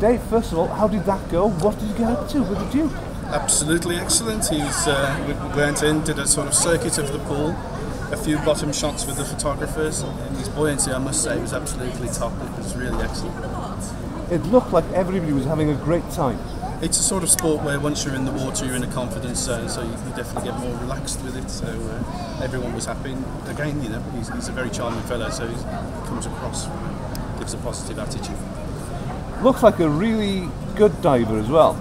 Dave, first of all, how did that go? What did you get up to with the Duke? Absolutely excellent. We went in, did a sort of circuit of the pool, a few bottom shots with the photographers, and his buoyancy, I must say, was absolutely top. It was really excellent. It looked like everybody was having a great time. It's a sort of sport where once you're in the water, you're in a confidence zone, so you can definitely get more relaxed with it. So everyone was happy. And again, you know, he's a very charming fellow, so he comes across, gives a positive attitude. Looks like a really good diver as well.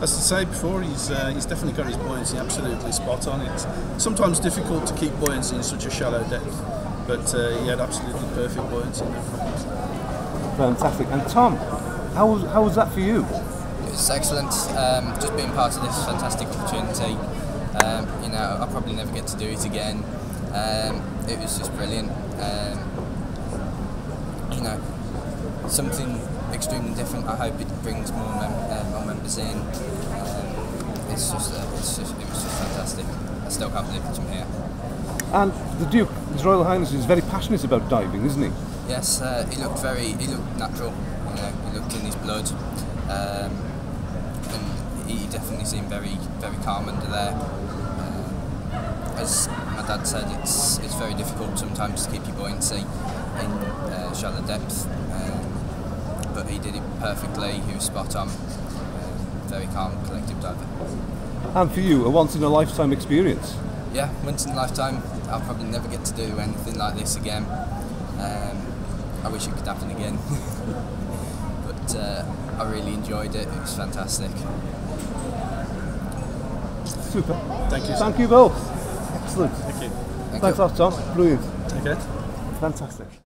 As I say before, he's definitely got his buoyancy absolutely spot on. It's sometimes difficult to keep buoyancy in such a shallow depth, but he had absolutely perfect buoyancy. No problems. Fantastic. And Tom, how was that for you? It's excellent. Just being part of this fantastic opportunity. You know, I'll probably never get to do it again. It was just brilliant. You know, something extremely different. I hope it brings more members in. It was just fantastic. I still can't believe it from here. And the Duke, His Royal Highness, is very passionate about diving, isn't he? Yes, he looked natural. You know, he looked in his blood. And he definitely seemed very calm under there. As my dad said, it's very difficult sometimes to keep your buoyancy in shallow depth, but he did it perfectly. He was spot on. Very calm, collective diver. And for you, a once in a lifetime experience? Yeah, once in a lifetime. I'll probably never get to do anything like this again. I wish it could happen again. But I really enjoyed it. It was fantastic. Super. Thank you. Thank you both. Excellent. Thank you. Thanks a lot, Tom. Brilliant. Okay. Fantastic.